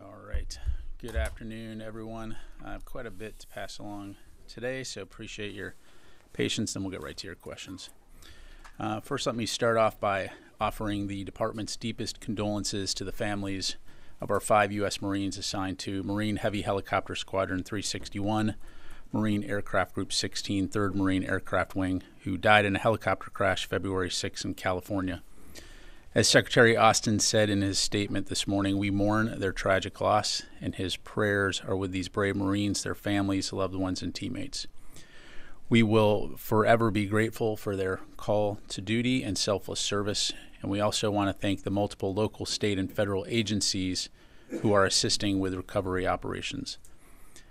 All right, good afternoon, everyone. I have quite a bit to pass along today, so appreciate your patience, and we'll get right to your questions. First, let me start off by offering the department's deepest condolences to the families of our 5 U.S. Marines assigned to Marine Heavy Helicopter Squadron 361, Marine Aircraft Group 16, 3rd Marine Aircraft Wing, who died in a helicopter crash February 6 in California. As Secretary Austin said in his statement this morning, we mourn their tragic loss, and his prayers are with these brave Marines, their families, loved ones, and teammates. We will forever be grateful for their call to duty and selfless service, and we also want to thank the multiple local, state, and federal agencies who are assisting with recovery operations.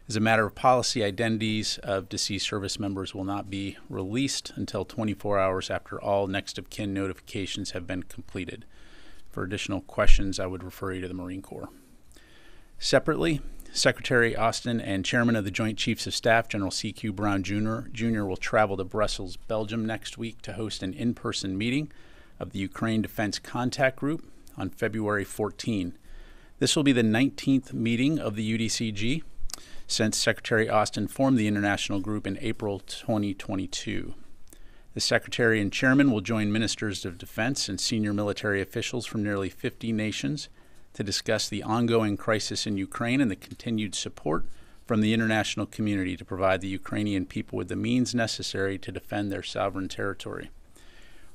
As a matter of policy, identities of deceased service members will not be released until 24 hours after all next of kin notifications have been completed. For additional questions, I would refer you to the Marine Corps. Separately, Secretary Austin and Chairman of the Joint Chiefs of Staff, General C.Q. Brown Jr. will travel to Brussels, Belgium next week to host an in-person meeting of the Ukraine Defense Contact Group on February 14. This will be the 19th meeting of the UDCG since Secretary Austin formed the international group in April 2022. The Secretary and Chairman will join Ministers of Defense and senior military officials from nearly 50 nations to discuss the ongoing crisis in Ukraine and the continued support from the international community to provide the Ukrainian people with the means necessary to defend their sovereign territory.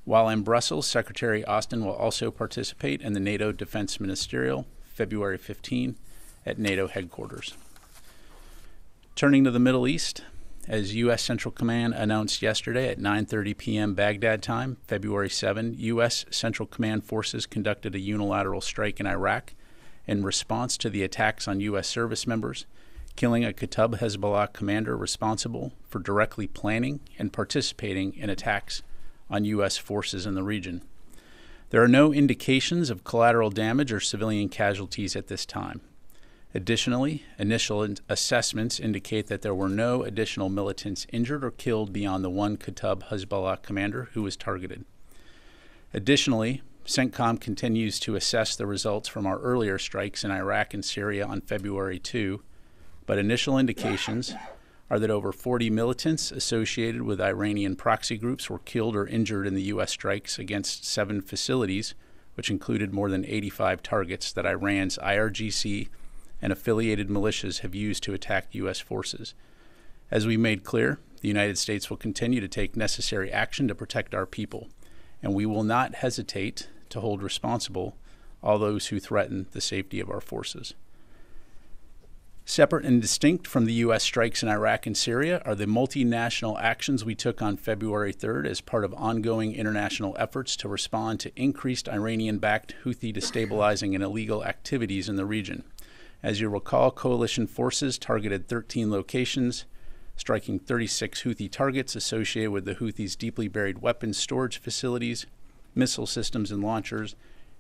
While in Brussels, Secretary Austin will also participate in the NATO Defense Ministerial February 15 at NATO headquarters. Turning to the Middle East, as U.S. Central Command announced yesterday at 9:30 p.m. Baghdad time, February 7, U.S. Central Command forces conducted a unilateral strike in Iraq in response to the attacks on U.S. service members, killing a Qutub Hezbollah commander responsible for directly planning and participating in attacks on U.S. forces in the region. There are no indications of collateral damage or civilian casualties at this time. Additionally, initial assessments indicate that there were no additional militants injured or killed beyond the one Qutub Hezbollah commander who was targeted. Additionally, CENTCOM continues to assess the results from our earlier strikes in Iraq and Syria on February 2, but initial indications are that over 40 militants associated with Iranian proxy groups were killed or injured in the U.S. strikes against 7 facilities, which included more than 85 targets that Iran's IRGC and affiliated militias have used to attack U.S. forces. As we made clear, the United States will continue to take necessary action to protect our people, and we will not hesitate to hold responsible all those who threaten the safety of our forces. Separate and distinct from the U.S. strikes in Iraq and Syria are the multinational actions we took on February 3rd as part of ongoing international efforts to respond to increased Iranian-backed Houthi destabilizing and illegal activities in the region. As you recall, coalition forces targeted 13 locations, striking 36 Houthi targets associated with the Houthis' deeply buried weapons storage facilities, missile systems and launchers,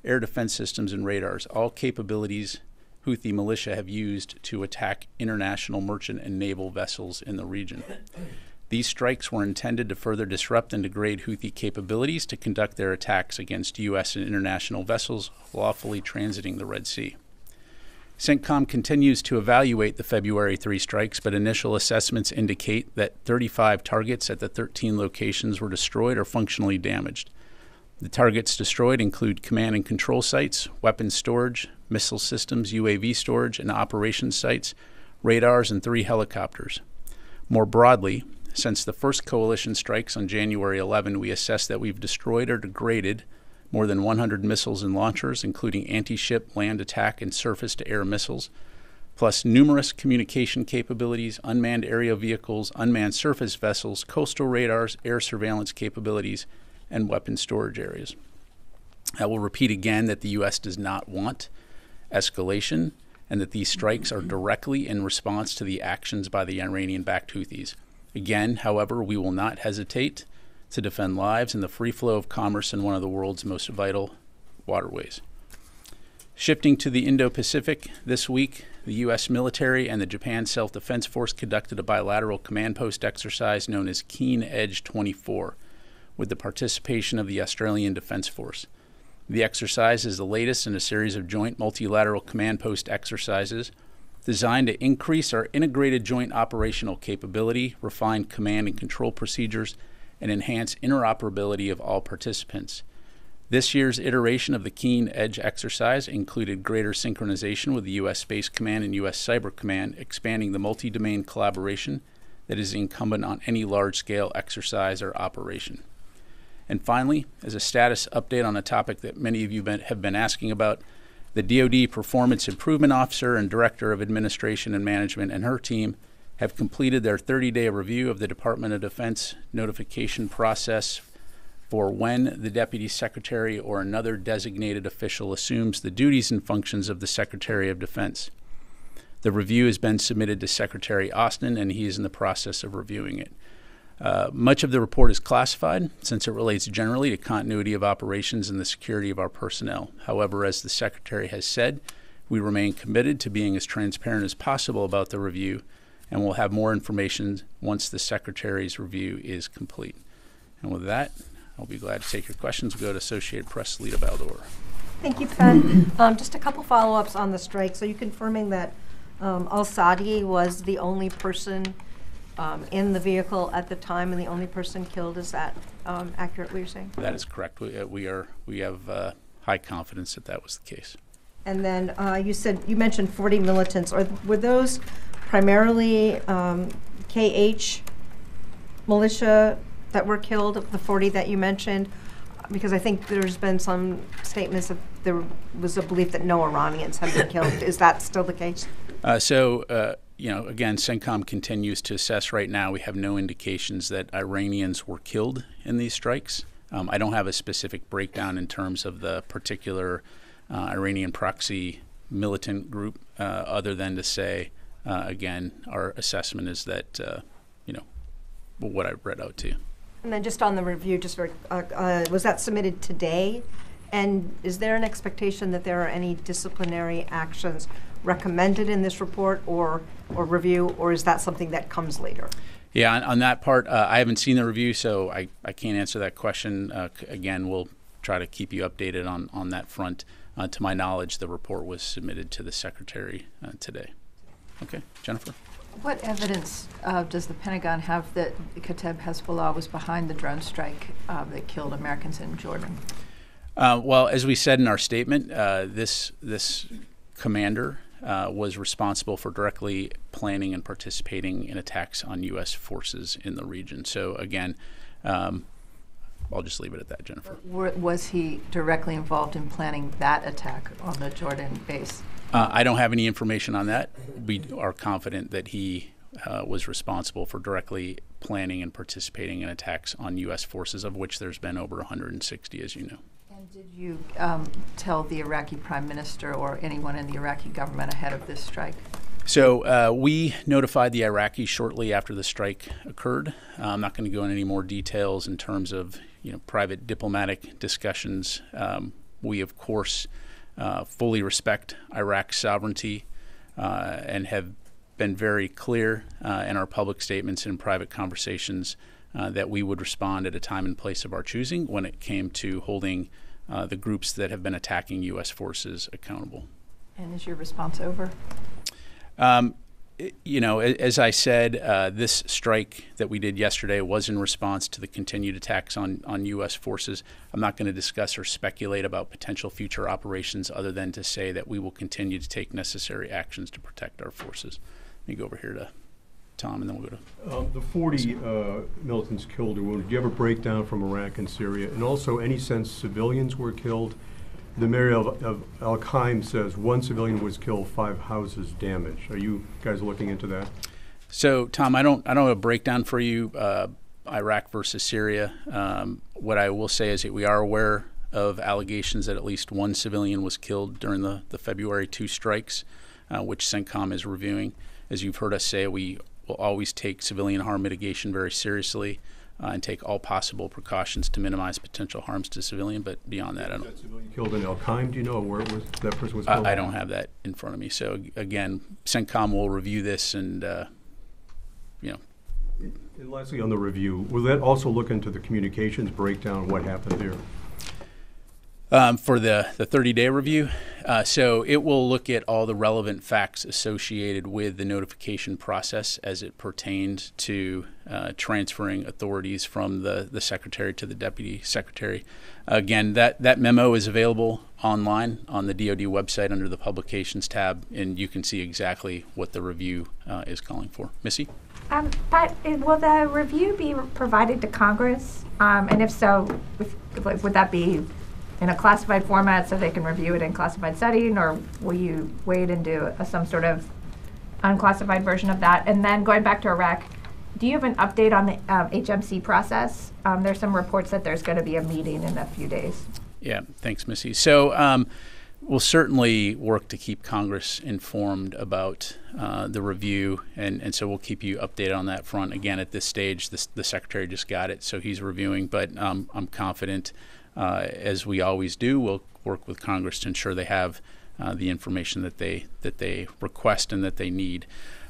air defense systems and radars, all capabilities Houthi militia have used to attack international merchant and naval vessels in the region. These strikes were intended to further disrupt and degrade Houthi capabilities to conduct their attacks against U.S. and international vessels lawfully transiting the Red Sea. CENTCOM continues to evaluate the February 3 strikes, but initial assessments indicate that 35 targets at the 13 locations were destroyed or functionally damaged. The targets destroyed include command and control sites, weapons storage, missile systems, UAV storage and operations sites, radars, and 3 helicopters. More broadly, since the first coalition strikes on January 11, we assess that we've destroyed or degraded more than 100 missiles and launchers, including anti-ship, land attack, and surface-to-air missiles, plus numerous communication capabilities, unmanned aerial vehicles, unmanned surface vessels, coastal radars, air surveillance capabilities, and weapon storage areas. I will repeat again that the U.S. does not want escalation and that these strikes are directly in response to the actions by the Iranian-backed Houthis. Again, however, we will not hesitate to defend lives and the free flow of commerce in one of the world's most vital waterways. Shifting to the Indo-Pacific, this week, the U.S. military and the Japan Self-Defense Force conducted a bilateral command post exercise known as Keen Edge 24, with the participation of the Australian Defence Force. The exercise is the latest in a series of joint multilateral command post exercises designed to increase our integrated joint operational capability, refine command and control procedures, and enhance interoperability of all participants. This year's iteration of the Keen Edge exercise included greater synchronization with the U.S. Space Command and U.S. Cyber Command, expanding the multi-domain collaboration that is incumbent on any large-scale exercise or operation. And finally, as a status update on a topic that many of you have been asking about, the DoD Performance Improvement Officer and Director of Administration and Management and her team have completed their 30-day review of the Department of Defense notification process for when the Deputy Secretary or another designated official assumes the duties and functions of the Secretary of Defense. The review has been submitted to Secretary Austin, and he is in the process of reviewing it. Much of the report is classified, since it relates generally to continuity of operations and the security of our personnel. However, as the Secretary has said, we remain committed to being as transparent as possible about the review, and we'll have more information once the Secretary's review is complete. And with that, I'll be glad to take your questions. We'll go to Associated Press, Lita Baldor. Thank you, Pat. Just a couple follow-ups on the strike. So you confirming that al-Saadi was the only person in the vehicle at the time and the only person killed. Is that accurate, what you're saying? That is correct. We have high confidence that that was the case. And then you mentioned 40 militants. Were those primarily KH militia that were killed, the 40 that you mentioned? Because I think there's been some statements that there was a belief that no Iranians had been killed. Is that still the case? You know, again, CENTCOM continues to assess right now. We have no indications that Iranians were killed in these strikes. I don't have a specific breakdown in terms of the particular Iranian proxy militant group, other than to say, again, our assessment is that, you know, what I've read out to you. And then just on the review, just very, was that submitted today? And is there an expectation that there are any disciplinary actions recommended in this report or review, or is that something that comes later? Yeah, on that part, I haven't seen the review, so I can't answer that question. Again, we'll try to keep you updated on that front. To my knowledge, the report was submitted to the Secretary today. Okay, Jennifer. What evidence does the Pentagon have that Kataib Hezbollah was behind the drone strike that killed Americans in Jordan? Well, as we said in our statement, this commander was responsible for directly planning and participating in attacks on U.S. forces in the region. So again, I'll just leave it at that, Jennifer. Was he directly involved in planning that attack on the Jordan base? I don't have any information on that. We are confident that he was responsible for directly planning and participating in attacks on U.S. forces, of which there's been over 160, as you know. And did you tell the Iraqi Prime Minister or anyone in the Iraqi government ahead of this strike? So we notified the Iraqis shortly after the strike occurred. I'm not going to go into any more details in terms of, you know, private diplomatic discussions. We, of course, fully respect Iraq's sovereignty and have been very clear in our public statements and private conversations that we would respond at a time and place of our choosing when it came to holding the groups that have been attacking U.S. forces accountable. And is your response over? You know, as I said, this strike that we did yesterday was in response to the continued attacks on U.S. forces. I'm not going to discuss or speculate about potential future operations other than to say that we will continue to take necessary actions to protect our forces. Let me go over here to Tom, and then we'll go to... the 40 militants killed or wounded, do you have a breakdown from Iraq and Syria? And also, any sense civilians were killed? The mayor of Al-Qaim says one civilian was killed, 5 houses damaged. Are you guys looking into that? So, Tom, I don't have a breakdown for you, Iraq versus Syria. What I will say is that we are aware of allegations that at least one civilian was killed during the February 2 strikes, which CENTCOM is reviewing. As you've heard us say, we will always take civilian harm mitigation very seriously and take all possible precautions to minimize potential harms to civilian. But beyond that, I don't. Was that civilian killed in Al-Qaim? Do you know where it was, that person was killed? I don't have that in front of me. So again, CENTCOM will review this, and you know. And lastly, on the review, will that also look into the communications breakdown? What happened there? for the 30-day review. So it will look at all the relevant facts associated with the notification process as it pertains to transferring authorities from the secretary to the deputy secretary. Again, that memo is available online on the DoD website under the publications tab, and you can see exactly what the review is calling for. Missy? Pat, will the review be provided to Congress? And if so, would that be in a classified format so they can review it in classified setting, or will you wait and do some sort of unclassified version of that? And then going back to Iraq, do you have an update on the HMC process? There's some reports that there's going to be a meeting in a few days. Yeah, thanks, Missy. So we'll certainly work to keep Congress informed about the review, and so we'll keep you updated on that front. Again, at this stage, the Secretary just got it, so he's reviewing, but I'm confident, as we always do, we'll work with Congress to ensure they have the information that they request and that they need.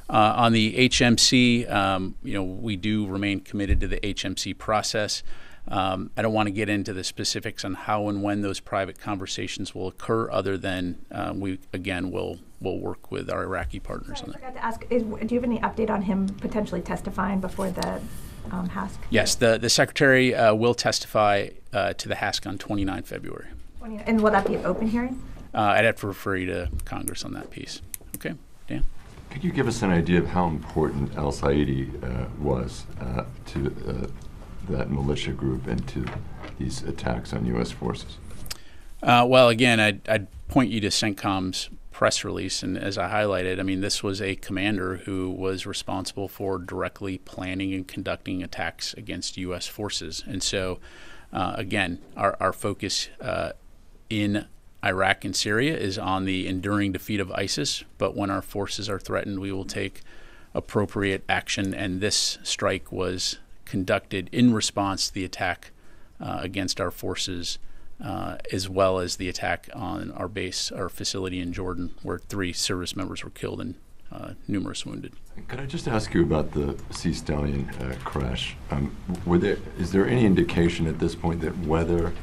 On the HMC, we do remain committed to the HMC process. I don't want to get into the specifics on how and when those private conversations will occur, other than we, again, will work with our Iraqi partners on that. I forgot to ask, do you have any update on him potentially testifying before the HASC? Yes, the Secretary will testify to the HASC on 29 February. And will that be an open hearing? I'd have to refer you to Congress on that piece. Okay, Dan? Could you give us an idea of how important al-Saadi was to that militia group and to these attacks on U.S. forces? Well, again, I'd point you to CENTCOM's press release, and as I highlighted, I mean, this was a commander who was responsible for directly planning and conducting attacks against U.S. forces. And so, again, our focus in Iraq and Syria is on the enduring defeat of ISIS, but when our forces are threatened, we will take appropriate action, and this strike was conducted in response to the attack against our forces, as well as the attack on our base, our facility in Jordan, where 3 service members were killed and numerous wounded. Could I just ask you about the Sea Stallion crash? Is there any indication at this point that weather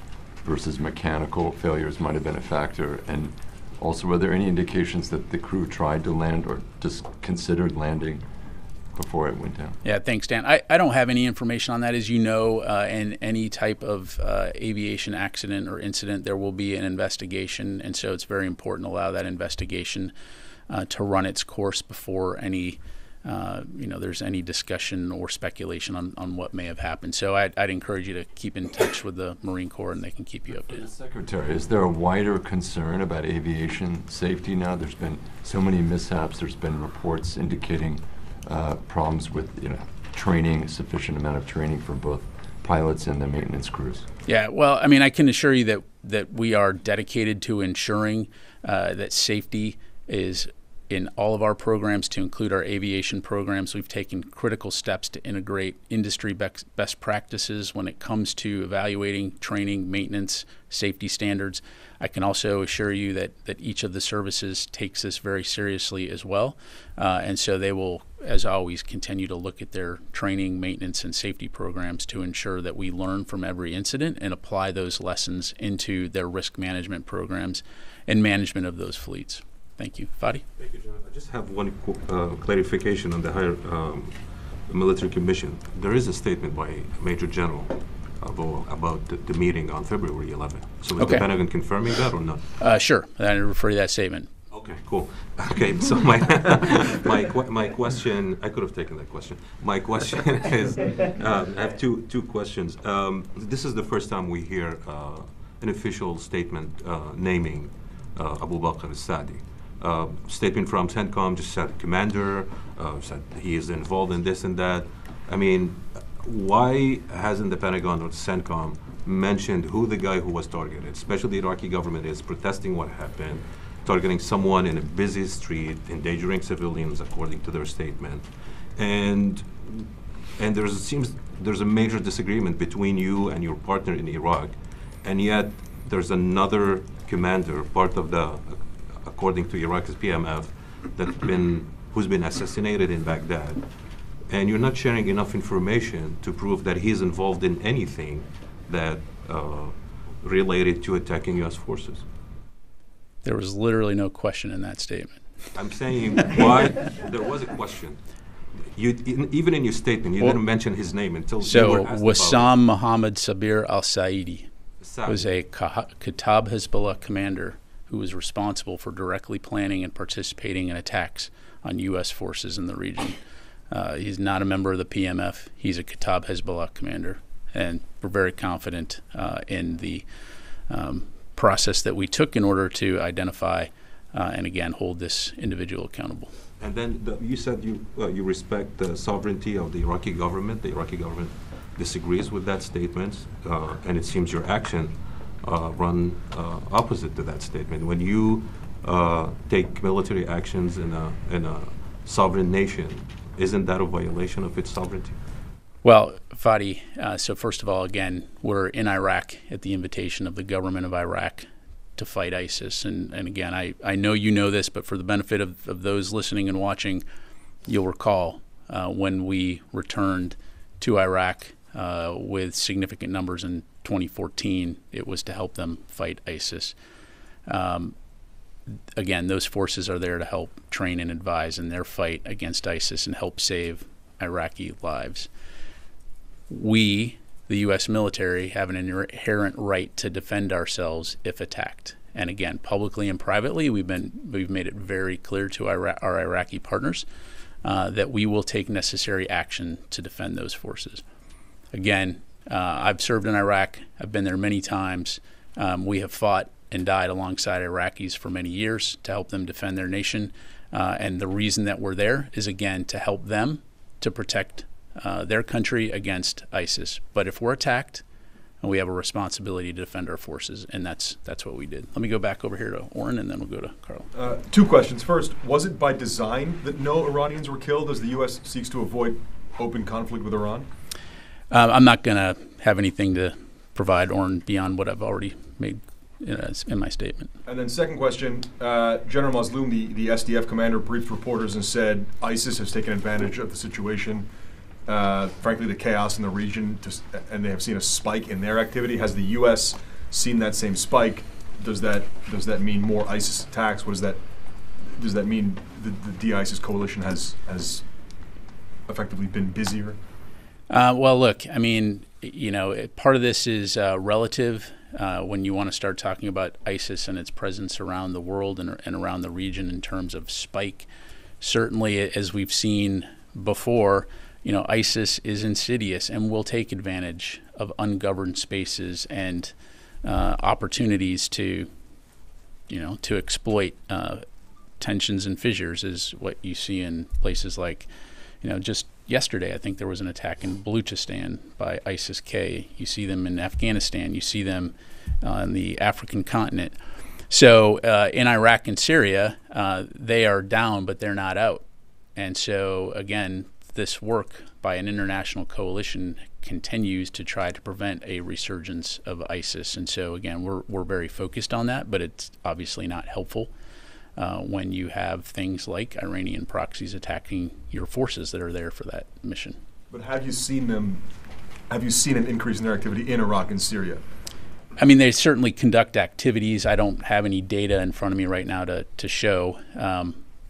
versus mechanical failures might have been a factor? And also, were there any indications that the crew tried to land or just considered landing before it went down? Yeah, thanks, Dan. I don't have any information on that. As you know, in any type of aviation accident or incident, there will be an investigation, and so it's very important to allow that investigation to run its course before any, there's any discussion or speculation on what may have happened. So I'd encourage you to keep in touch with the Marine Corps, and they can keep you updated. Secretary, is there a wider concern about aviation safety now? There's been so many mishaps. There's been reports indicating problems with training, sufficient amount of training for both pilots and the maintenance crews. Yeah, well, I mean, I can assure you that we are dedicated to ensuring that safety is in all of our programs, to include our aviation programs. We've taken critical steps to integrate industry best practices when it comes to evaluating, training, maintenance, safety standards. I can also assure you that each of the services takes this very seriously as well, and so they will, as always, continue to look at their training, maintenance, and safety programs to ensure that we learn from every incident and apply those lessons into their risk management programs and management of those fleets. Thank you. Fadi? Thank you, John. I just have one clarification on the Higher Military Commission. There is a statement by Major General about the meeting on February 11th. So is the Pentagon confirming that or not? Sure. I refer to that statement. Okay, cool. Okay, so my question, I could have taken that question. My question is, I have two questions. This is the first time we hear an official statement naming Abu Bakr al-Saadi. Statement from CENTCOM just said commander, said he is involved in this and that. I mean, why hasn't the Pentagon or CENTCOM mentioned who the guy who was targeted, especially the Iraqi government, is protesting what happened, targeting someone in a busy street, endangering civilians according to their statement? And there's a major disagreement between you and your partner in Iraq, and yet there's another commander, part of the, according to Iraq's PMF, who's been assassinated in Baghdad, and you're not sharing enough information to prove that he's involved in anything that related to attacking U.S. forces. There was literally no question in that statement. I'm saying why there was a question. Even in your statement, you didn't mention his name until you were asked about it. So Wissam Mohammed Saber al-Saadi was a Kataib Hezbollah commander who was responsible for directly planning and participating in attacks on U.S. forces in the region. He's not a member of the PMF. He's a Kataib Hezbollah commander. And we're very confident in the process that we took in order to identify and, again, hold this individual accountable. And then you said you respect the sovereignty of the Iraqi government. The Iraqi government disagrees with that statement, and it seems your action run opposite to that statement. When you take military actions in a sovereign nation, isn't that a violation of its sovereignty? Well, Fadi, so first of all, again, we're in Iraq at the invitation of the government of Iraq to fight ISIS. And again, I know you know this, but for the benefit of those listening and watching, you'll recall when we returned to Iraq with significant numbers in 2014, it was to help them fight ISIS. Again, those forces are there to help train and advise in their fight against ISIS and help save Iraqi lives. We, the U.S. military, have an inherent right to defend ourselves if attacked. And again, publicly and privately, we've made it very clear to our Iraqi partners that we will take necessary action to defend those forces. Again, I've served in Iraq. I've been there many times. We have fought and died alongside Iraqis for many years to help them defend their nation. And the reason that we're there is, again, to help them to protect their country against ISIS. But if we're attacked, we have a responsibility to defend our forces, and that's what we did. Let me go back over here to Orrin, and then we'll go to Carl. Two questions. First, was it by design that no Iranians were killed as the U.S. seeks to avoid open conflict with Iran? I'm not going to have anything to provide, Orrin, beyond what I've already made in my statement. And then second question, General Mazloum, the SDF commander, briefed reporters and said ISIS has taken advantage of the situation. Frankly, the chaos in the region, and they have seen a spike in their activity. Has the U.S. seen that same spike? Does that mean more ISIS attacks? What does that mean? The de-ISIS coalition has effectively been busier. Well, look, I mean, you know, part of this is relative. When you want to start talking about ISIS and its presence around the world and around the region in terms of spike, certainly as we've seen before. You know, ISIS is insidious and will take advantage of ungoverned spaces and opportunities to, you know, to exploit tensions and fissures, is what you see in places like, you know, just yesterday, I think there was an attack in Balochistan by ISIS-K. You see them in Afghanistan. You see them on the African continent. So in Iraq and Syria, they are down, but they're not out. And so, again, this work by an international coalition continues to try to prevent a resurgence of ISIS. And so, again, we're very focused on that, but it's obviously not helpful when you have things like Iranian proxies attacking your forces that are there for that mission. But have you seen them? Have you seen an increase in their activity in Iraq and Syria? I mean, they certainly conduct activities. I don't have any data in front of me right now to show.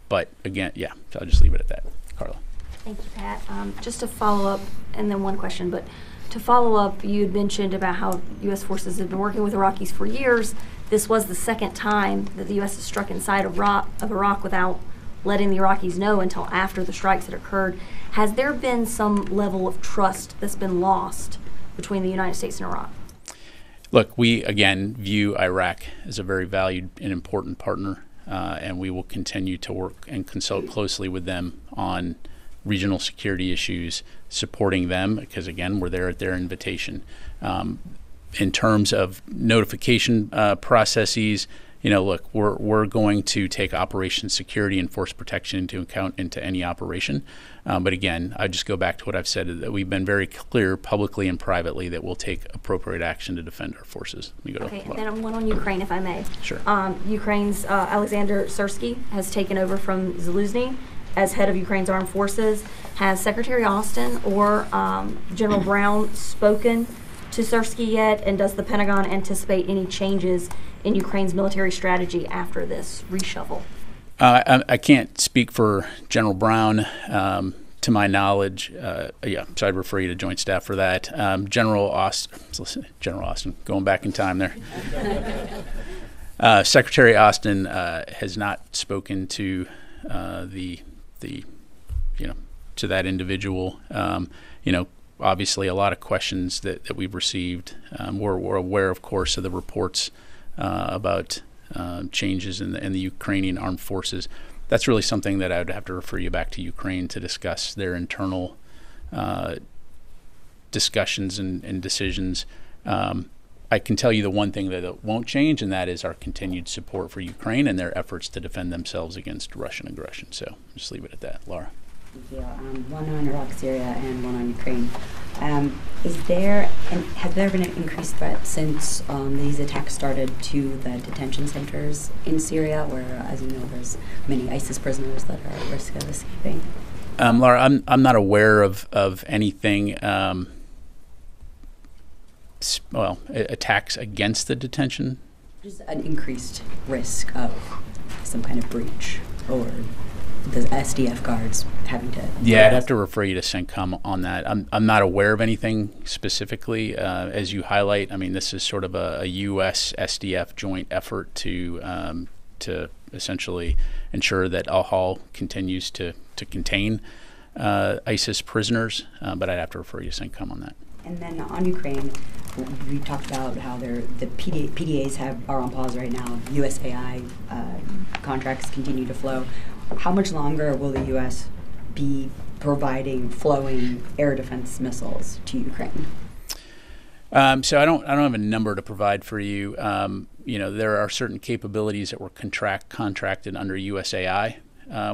But again, yeah, so I'll just leave it at that. Carla. Thank you, Pat. Just to follow up, and then one question, but to follow up, you had mentioned about how U.S. forces have been working with Iraqis for years. This was the second time that the U.S. has struck inside of Iraq without letting the Iraqis know until after the strikes had occurred. Has there been some level of trust that's been lost between the United States and Iraq? Look, we, again, view Iraq as a very valued and important partner, and we will continue to work and consult closely with them on regional security issues, supporting them, because again, we're there at their invitation. In terms of notification processes, you know, look, we're going to take operations security and force protection into account into any operation. But again, I just go back to what I've said, that we've been very clear publicly and privately that we'll take appropriate action to defend our forces. Let me go to and then one on Ukraine, if I may. Sure. Ukraine's Alexander Sersky has taken over from Zelensky as head of Ukraine's armed forces. Has Secretary Austin or General Brown spoken to Syrsky yet, and does the Pentagon anticipate any changes in Ukraine's military strategy after this reshuffle? I can't speak for General Brown. To my knowledge, so I'd refer you to Joint Staff for that. General Austin, going back in time there. Secretary Austin has not spoken to to that individual. Obviously, a lot of questions that we've received. We're aware, of course, of the reports about changes in the Ukrainian armed forces. That's really something that I would have to refer you back to Ukraine to discuss their internal discussions and decisions. I can tell you the one thing that it won't change, and that is our continued support for Ukraine and their efforts to defend themselves against Russian aggression. So just leave it at that. Laura. Thank you. One on Iraq, Syria, and one on Ukraine. Has there been an increased threat since these attacks started to the detention centers in Syria, where, as you know, there's many ISIS prisoners that are at risk of escaping? Laura, I'm not aware of anything. Attacks against the detention. Just an increased risk of some kind of breach or the SDF guards having to... Yeah, I'd have to refer you to CENTCOM on that. I'm not aware of anything specifically. As you highlight, I mean, this is sort of a U.S. SDF joint effort to essentially ensure that Al-Hol continues to contain ISIS prisoners, but I'd have to refer you to CENTCOM on that. And then on Ukraine, we talked about how the PDAs are on pause right now. USAI contracts continue to flow. How much longer will the U.S. be providing flowing air defense missiles to Ukraine? So I don't have a number to provide for you. There are certain capabilities that were contracted under USAI,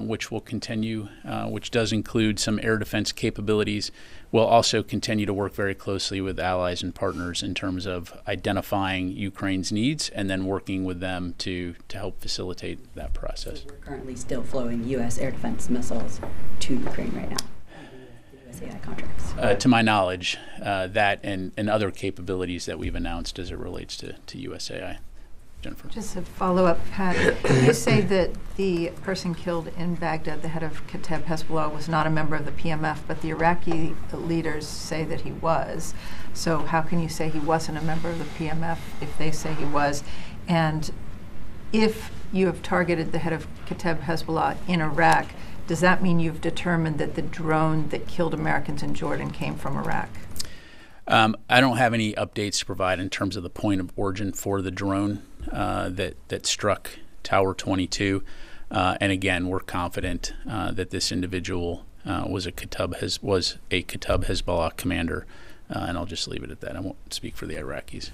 which will continue, which does include some air defense capabilities. We'll also continue to work very closely with allies and partners in terms of identifying Ukraine's needs and then working with them to help facilitate that process. So we're currently still flowing U.S. air defense missiles to Ukraine right now, the USAI contracts. To my knowledge, that and other capabilities that we've announced as it relates to USAI. Jennifer. Just a follow-up, Pat. You say that the person killed in Baghdad, the head of Kataib Hezbollah, was not a member of the PMF, but the Iraqi leaders say that he was. So how can you say he wasn't a member of the PMF if they say he was? And if you have targeted the head of Kataib Hezbollah in Iraq, does that mean you've determined that the drone that killed Americans in Jordan came from Iraq? I don't have any updates to provide in terms of the point of origin for the drone that struck Tower 22. And again, we're confident that this individual was a Qutub Hezbollah commander. And I'll just leave it at that. I won't speak for the Iraqis.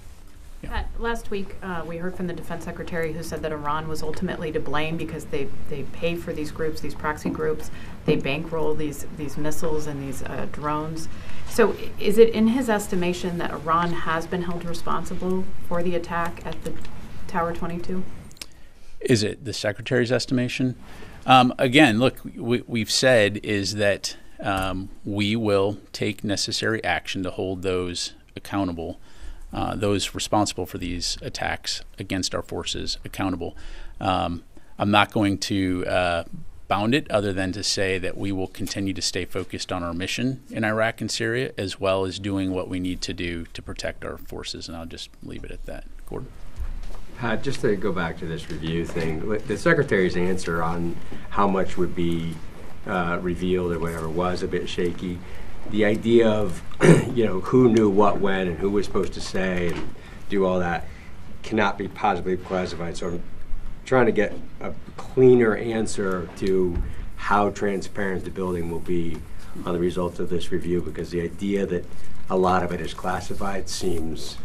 Yeah. Pat, last week, we heard from the defense secretary who said that Iran was ultimately to blame because they pay for these groups, these proxy groups. They bankroll these missiles and these drones. So is it in his estimation that Iran has been held responsible for the attack at the Tower 22? Is it the secretary's estimation? Again, look, we've said is that we will take necessary action to hold those accountable. Those responsible for these attacks against our forces accountable. I'm not going to bound it other than to say that we will continue to stay focused on our mission in Iraq and Syria, as well as doing what we need to do to protect our forces, and I'll just leave it at that. Gordon? Pat, just to go back to this review thing, the Secretary's answer on how much would be revealed or whatever was a bit shaky. The idea of, who knew what when and who was supposed to say and do all that cannot be positively classified. So I'm trying to get a cleaner answer to how transparent the building will be on the results of this review, because the idea that a lot of it is classified seems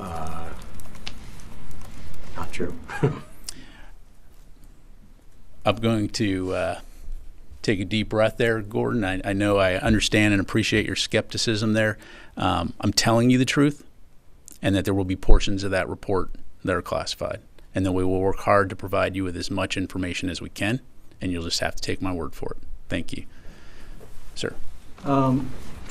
not true. I'm going to... take a deep breath there, Gordon. I know I understand and appreciate your skepticism there. I'm telling you the truth, and that there will be portions of that report that are classified, and that we will work hard to provide you with as much information as we can, and you'll just have to take my word for it. Thank you. Sir.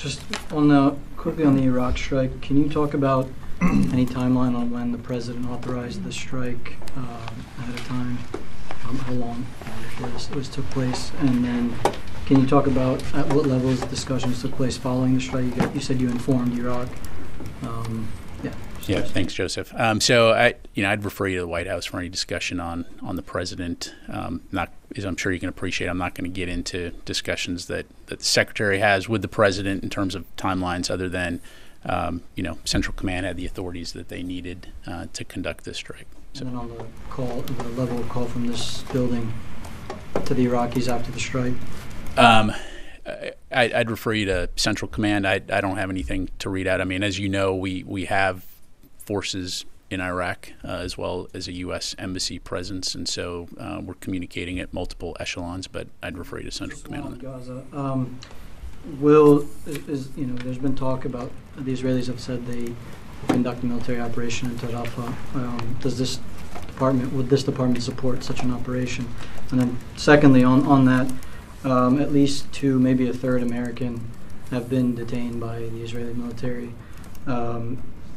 Just on the, quickly on the Iraq strike, can you talk about any timeline on when the president authorized the strike ahead of time? How long before this took place? And then can you talk about at what levels discussions took place following the strike? You said you informed Iraq. Yeah, thanks, Joseph. I'd refer you to the White House for any discussion on the president. Not, as I'm sure you can appreciate, I'm not going to get into discussions that the secretary has with the president in terms of timelines, other than Central Command had the authorities that they needed to conduct this strike. So. And then on the call, the level of call from this building to the Iraqis after the strike. I'd refer you to Central Command. I don't have anything to read out. I mean, as you know, we have forces in Iraq as well as a U.S. embassy presence, and so we're communicating at multiple echelons. But I'd refer you to Central Command on that. Gaza. There's been talk about the Israelis have said they conduct a military operation into Rafah. Would this department support such an operation? And then, secondly, on that. At least two, maybe a third American have been detained by the Israeli military.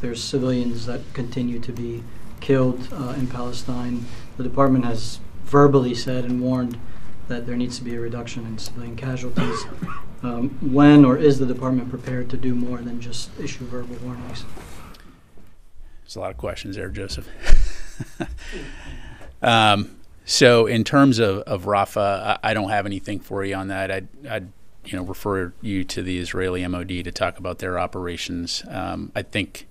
There's civilians that continue to be killed in Palestine. The department has verbally said and warned that there needs to be a reduction in civilian casualties. When or is the department prepared to do more than just issue verbal warnings? There's a lot of questions there, Joseph. So in terms of Rafah, I don't have anything for you on that. I'd refer you to the Israeli MOD to talk about their operations. I think,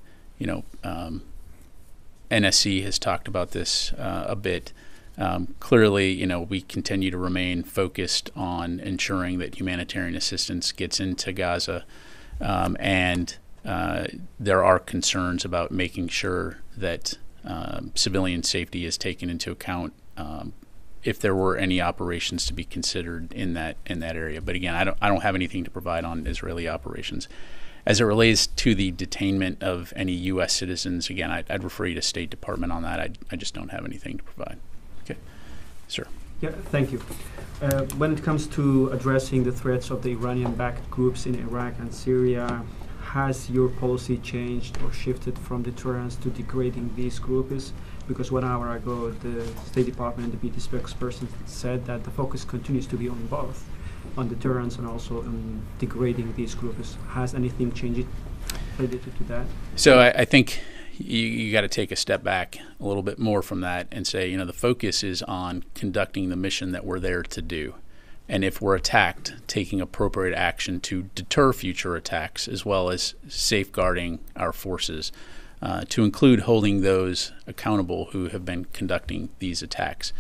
NSC has talked about this a bit. Clearly, we continue to remain focused on ensuring that humanitarian assistance gets into Gaza. There are concerns about making sure that civilian safety is taken into account if there were any operations to be considered in that area. But again, I don't have anything to provide on Israeli operations. As it relates to the detainment of any U.S. citizens, again, I'd refer you to State Department on that. I just don't have anything to provide. Okay, sir. Yeah, thank you. When it comes to addressing the threats of the Iranian-backed groups in Iraq and Syria, has your policy changed or shifted from deterrence to degrading these groups? Because 1 hour ago, the State Department and the BD spokesperson said that the focus continues to be on both, on deterrence and also on degrading these groups. Has anything changed related to that? So I think you got to take a step back a little bit more from that and say, the focus is on conducting the mission that we're there to do. And if we're attacked, taking appropriate action to deter future attacks, as well as safeguarding our forces, to include holding those accountable who have been conducting these attacks.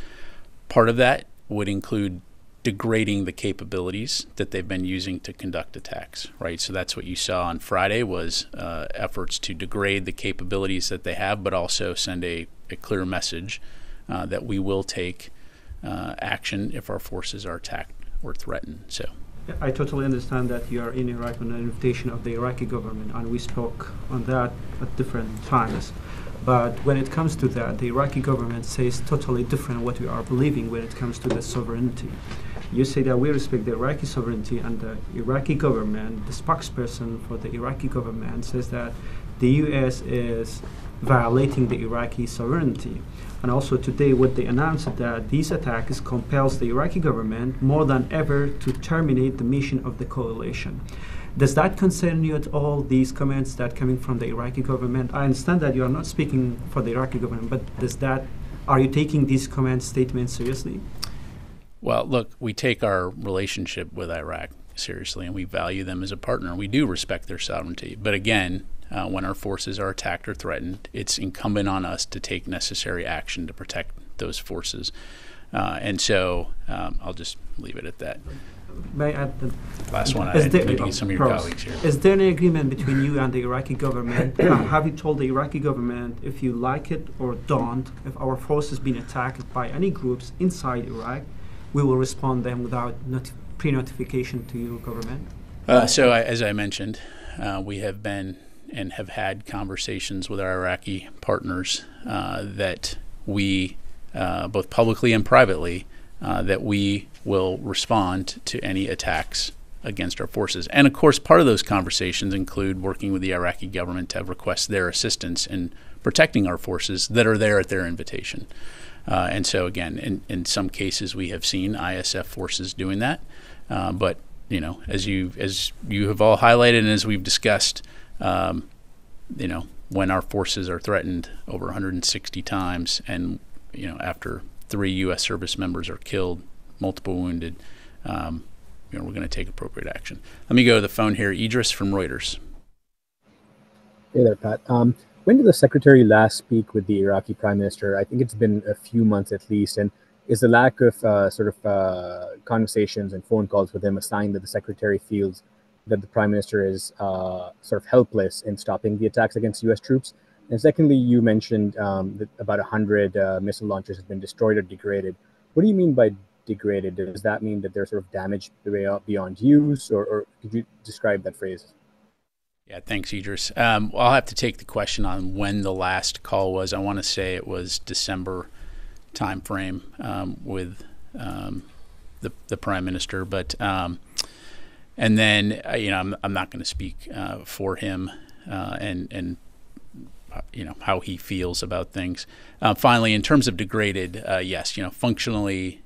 Part of that would include degrading the capabilities that they've been using to conduct attacks, right? So that's what you saw on Friday was efforts to degrade the capabilities that they have, but also send a clear message that we will take action if our forces are attacked or threatened. So I totally understand that you are in Iraq on an invitation of the Iraqi government, and we spoke on that at different times. But when it comes to that, the Iraqi government says totally different what we are believing when it comes to the sovereignty. You say that we respect the Iraqi sovereignty, and the Iraqi government, the spokesperson for the Iraqi government, says that the U.S. is violating the Iraqi sovereignty. And also today what they announced that these attacks compels the Iraqi government more than ever to terminate the mission of the coalition. Does that concern you at all, these comments that coming from the Iraqi government? I understand that you are not speaking for the Iraqi government, but are you taking these comments, statements seriously? Well, look, we take our relationship with Iraq seriously, and we value them as a partner. We do respect their sovereignty, but again, when our forces are attacked or threatened, it's incumbent on us to take necessary action to protect those forces. I'll just leave it at that. May I add the last one? I'm thinking some of your colleagues here. Is there an agreement between you and the Iraqi government? Have you told the Iraqi government if you like it or don't, if our force has been attacked by any groups inside Iraq, we will respond them without pre-notification to your government? As I mentioned, we have been and have had conversations with our Iraqi partners that we, both publicly and privately, that we will respond to any attacks against our forces. And of course, part of those conversations include working with the Iraqi government to request their assistance in protecting our forces that are there at their invitation. And so again, in some cases we have seen ISF forces doing that. But you know, as you have all highlighted and as we've discussed, you know, when our forces are threatened over 160 times, and you know, after 3 U.S. service members are killed, multiple wounded, you know, we're going to take appropriate action. Let me go to the phone here. Idris from Reuters. Hey there, Pat. When did the Secretary last speak with the Iraqi Prime Minister? I think it's been a few months at least. And is the lack of conversations and phone calls with him a sign that the Secretary feels that the Prime Minister is sort of helpless in stopping the attacks against U.S. troops? And secondly, you mentioned that about 100 missile launchers have been destroyed or degraded. What do you mean by degraded? Does that mean that they're sort of damaged beyond use, or could you describe that phrase? Yeah, thanks, Idris. Well, I'll have to take the question on when the last call was. I want to say it was December timeframe with the Prime Minister, but and then you know, I'm not going to speak for him and you know, how he feels about things. Finally, in terms of degraded, yes, you know, functionally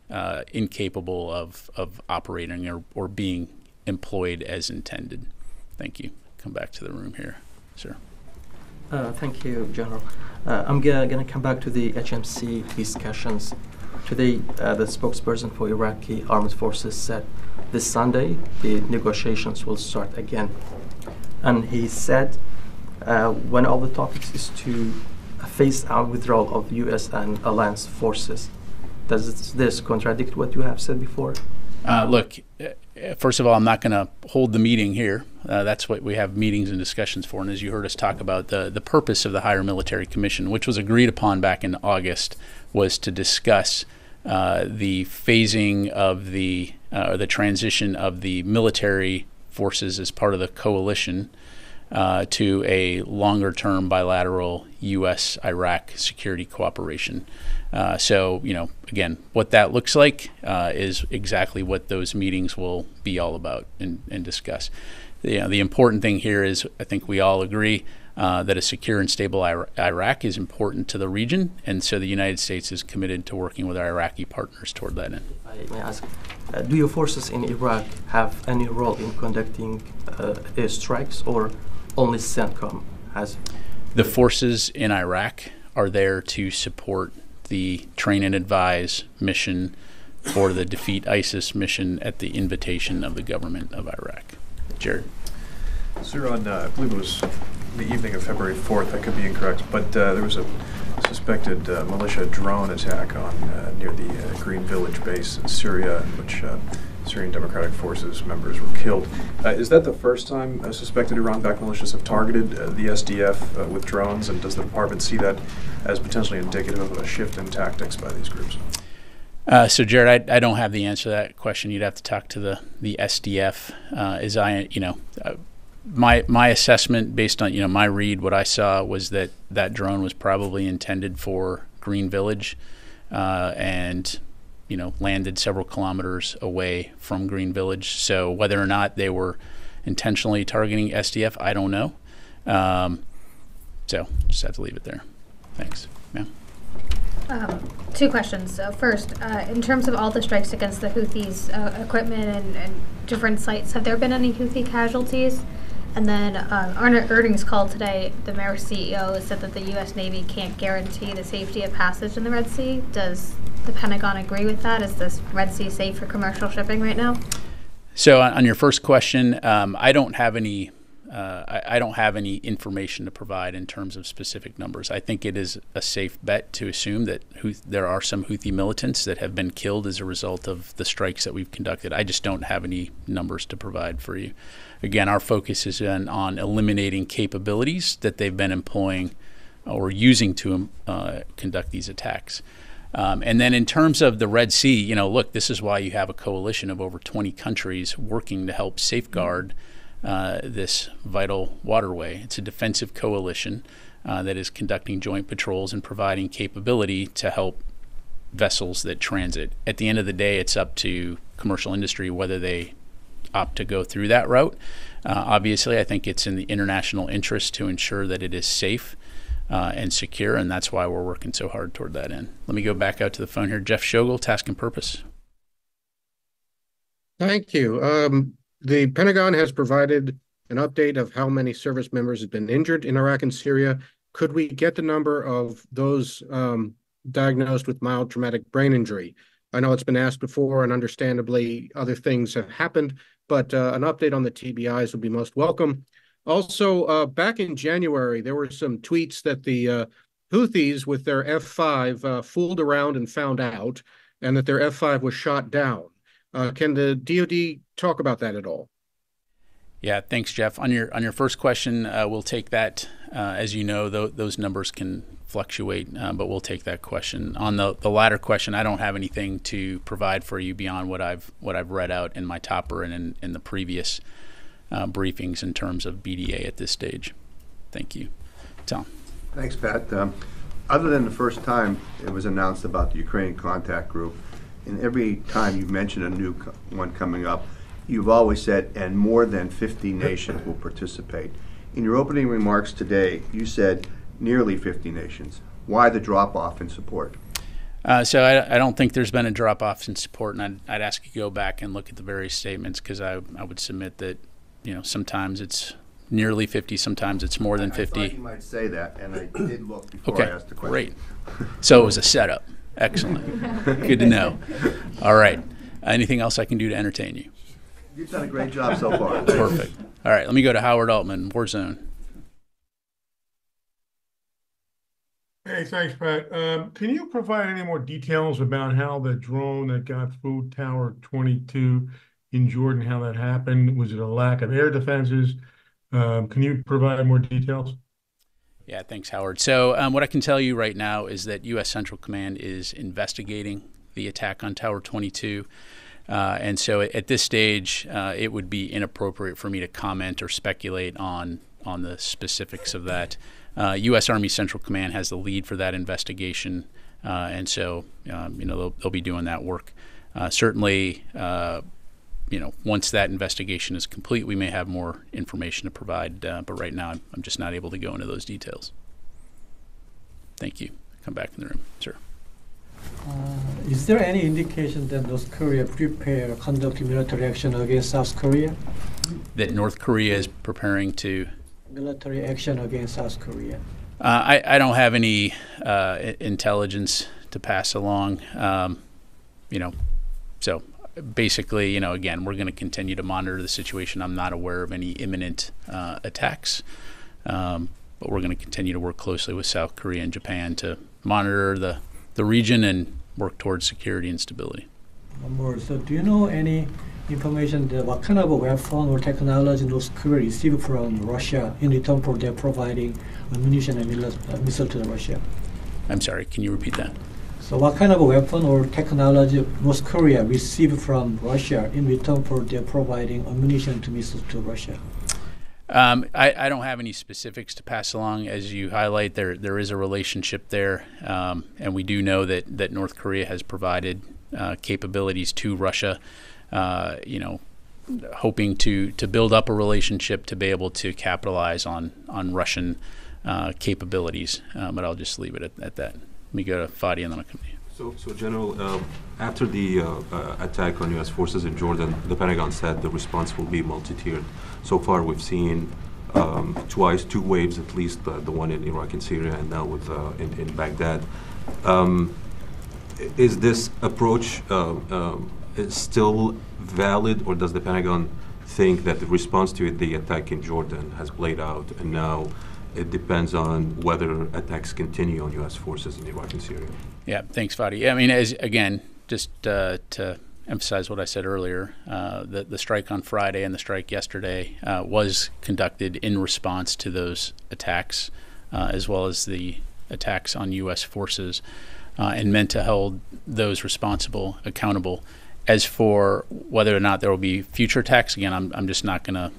incapable of operating or being employed as intended. Thank you. Come back to the room here, sir. Thank you, General. I'm going to come back to the HMC discussions. Today, the spokesperson for Iraqi Armed Forces said this Sunday the negotiations will start again. And he said one of the topics is to phase out withdrawal of U.S. and alliance forces. Does this contradict what you have said before? Look, first of all, I'm not going to hold the meeting here. That's what we have meetings and discussions for. And as you heard us talk about, the purpose of the Higher Military Commission, which was agreed upon back in August, was to discuss the phasing of the transition of the military forces as part of the coalition to a longer-term bilateral U.S.-Iraq security cooperation. So, you know, again, what that looks like is exactly what those meetings will be all about and discuss. You know, the important thing here is I think we all agree that a secure and stable Iraq is important to the region, and so the United States is committed to working with our Iraqi partners toward that end. I may ask, do your forces in Iraq have any role in conducting airstrikes, or only CENTCOM has? The forces in Iraq are there to support the train and advise mission for the defeat ISIS mission at the invitation of the government of Iraq. Jared. Sir, on, I believe it was the evening of February 4th, I could be incorrect, but there was a suspected militia drone attack on near the Green Village base in Syria, in which Syrian Democratic Forces members were killed. Is that the first time suspected Iran-backed militias have targeted the SDF with drones, and does the department see that as potentially indicative of a shift in tactics by these groups? So, Jared, I don't have the answer to that question. You'd have to talk to the SDF. As I, you know, my assessment based on, you know, my read, what I saw was that that drone was probably intended for Green Village, and you know, landed several kilometers away from Green Village. So whether or not they were intentionally targeting SDF, I don't know. So just have to leave it there. Thanks. Yeah. Two questions. So first, in terms of all the strikes against the Houthis, equipment and different sites, have there been any Houthi casualties? And then Arna Erding's call today, the Mayor CEO said that the U.S. Navy can't guarantee the safety of passage in the Red Sea. Does the Pentagon agree with that? Is this Red Sea safe for commercial shipping right now? So on your first question, I don't have any I don't have any information to provide in terms of specific numbers. I think it is a safe bet to assume that there are some Houthi militants that have been killed as a result of the strikes that we've conducted. I just don't have any numbers to provide for you. Again, our focus is on eliminating capabilities that they've been employing or using to conduct these attacks. And then in terms of the Red Sea, you know, look, this is why you have a coalition of over 20 countries working to help safeguard this vital waterway. It's a defensive coalition that is conducting joint patrols and providing capability to help vessels that transit. At the end of the day, it's up to commercial industry whether they opt to go through that route. Obviously, I think it's in the international interest to ensure that it is safe and secure, and that's why we're working so hard toward that end. Let me go back out to the phone here. Jeff Shogel, Task and Purpose. Thank you. The Pentagon has provided an update of how many service members have been injured in Iraq and Syria. Could we get the number of those diagnosed with mild traumatic brain injury? I know it's been asked before, and understandably other things have happened, but an update on the TBIs would be most welcome. Also, back in January, there were some tweets that the Houthis with their F-5 fooled around and found out, and that their F-5 was shot down. Can the DoD talk about that at all? Yeah, thanks, Jeff. On your first question, we'll take that. As you know, those numbers can fluctuate, but we'll take that question. On the latter question, I don't have anything to provide for you beyond what I've read out in my topper and in the previous briefings in terms of BDA at this stage. Thank you. Tom. Thanks, Pat. Other than the first time it was announced about the Ukraine Contact Group, and every time you've mentioned a new one coming up, you've always said, and more than 50 nations will participate. In your opening remarks today, you said nearly 50 nations. Why the drop-off in support? So I don't think there's been a drop-off in support, and I'd ask you to go back and look at the various statements, because I would submit that, you know, sometimes it's nearly 50, sometimes it's more than 50. I thought you might say that, and I did look before I asked the question. Great. So it was a setup. Excellent. Good to know. All right. Anything else I can do to entertain you? You've done a great job so far. Perfect. All right, let me go to Howard Altman, Warzone. Hey, thanks, Pat. Can you provide any more details about how the drone that got through Tower 22 in Jordan, how that happened? Was it a lack of air defenses? Can you provide more details? Yeah, thanks, Howard. So what I can tell you right now is that U.S. Central Command is investigating the attack on Tower 22. And so at this stage, it would be inappropriate for me to comment or speculate on the specifics of that. U.S. Army Central Command has the lead for that investigation, and so you know, they'll be doing that work. Certainly, you know, once that investigation is complete, we may have more information to provide. But right now, I'm just not able to go into those details. Thank you. Come back in the room, sir. Is there any indication that North Korea prepare conduct military action against South Korea? That North Korea is preparing to military action against South Korea? I don't have any intelligence to pass along. You know, so basically, you know, again, we're going to continue to monitor the situation. I'm not aware of any imminent attacks, but we're going to continue to work closely with South Korea and Japan to monitor the region and work towards security and stability. One more. So do you know any information that what kind of a weapon or technology North Korea received from Russia in return for their providing ammunition and missile to Russia? I'm sorry, can you repeat that? So what kind of a weapon or technology North Korea received from Russia in return for their providing ammunition to missiles to Russia? I don't have any specifics to pass along. As you highlight, there is a relationship there, and we do know that North Korea has provided capabilities to Russia, you know, hoping to build up a relationship to be able to capitalize on Russian capabilities. But I'll just leave it at that. Let me go to Fadi and then I'll come to you. So General, after the attack on U.S. forces in Jordan, the Pentagon said the response will be multi-tiered. So far, we've seen two waves at least, the one in Iraq and Syria, and now with in Baghdad. Is this approach still valid, or does the Pentagon think that the response to the attack in Jordan has played out, and now it depends on whether attacks continue on U.S. forces in Iraq and Syria? Yeah, thanks, Fadi. I mean, again, just to emphasize what I said earlier, the strike on Friday and the strike yesterday was conducted in response to those attacks, as well as the attacks on U.S. forces, and meant to hold those responsible accountable. As for whether or not there will be future attacks, again, I'm just not going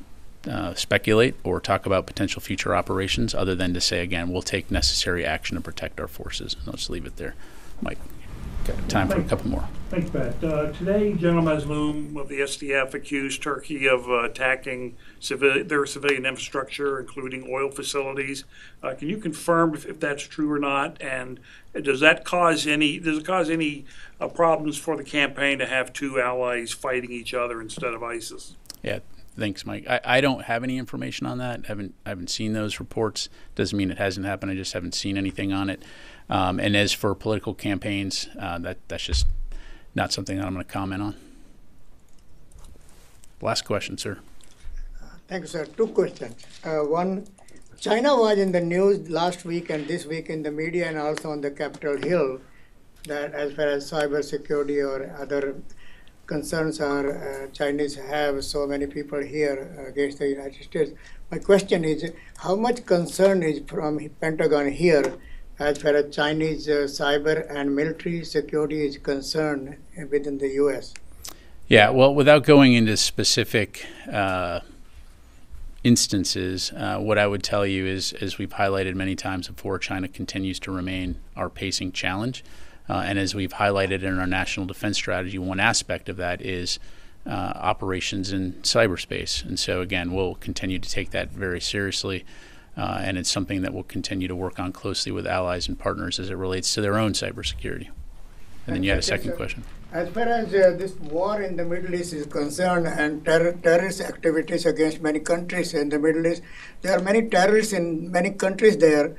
to speculate or talk about potential future operations, other than to say, again, we'll take necessary action to protect our forces. And I'll just leave it there. Mike. Okay, time for a couple more. Thanks, Pat. Today, General Mazloum of the SDF accused Turkey of attacking their civilian infrastructure, including oil facilities. Can you confirm if that's true or not? And does that cause any? Does it cause any problems for the campaign to have two allies fighting each other instead of ISIS? Yeah. Thanks, Mike. I don't have any information on that. I haven't seen those reports. Doesn't mean it hasn't happened. I just haven't seen anything on it. And as for political campaigns, that's just not something that I'm going to comment on. Last question, sir. Thank you, sir. Two questions. One, China was in the news last week and this week in the media and also on the Capitol Hill that as far as cybersecurity or other concerns are Chinese have so many people here against the United States. My question is, how much concern is from Pentagon here as far as Chinese cyber and military security is concerned within the U.S.? Yeah, well, without going into specific instances, what I would tell you is, as we've highlighted many times before, China continues to remain our pacing challenge. And as we've highlighted in our national defense strategy, one aspect of that is operations in cyberspace. And so, again, we'll continue to take that very seriously. And it's something that we'll continue to work on closely with allies and partners as it relates to their own cybersecurity. And then you had a second question. As far as this war in the Middle East is concerned and terrorist activities against many countries in the Middle East, there are many terrorists in many countries there.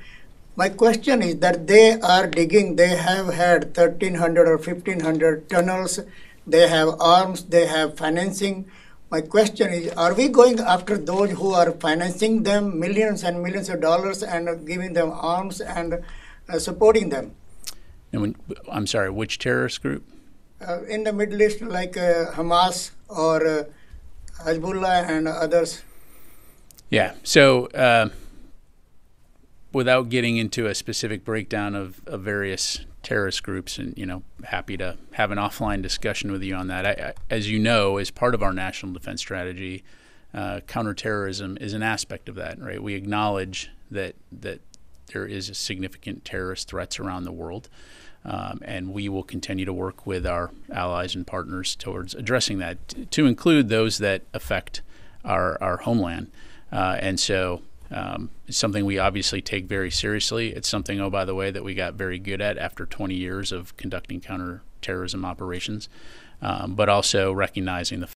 My question is that they are digging, they have had 1,300 or 1,500 tunnels, they have arms, they have financing. My question is, are we going after those who are financing them millions and millions of dollars and giving them arms and supporting them? And when, I'm sorry, which terrorist group? In the Middle East, like Hamas or Hezbollah and others. Yeah, so without getting into a specific breakdown of various terrorist groups, and you know, happy to have an offline discussion with you on that. I, as you know, as part of our national defense strategy, counterterrorism is an aspect of that, right? We acknowledge that there is a significant terrorist threats around the world, and we will continue to work with our allies and partners towards addressing that, to include those that affect our homeland, and so. It's something we obviously take very seriously. It's something, oh, by the way, that we got very good at after 20 years of conducting counterterrorism operations, but also recognizing the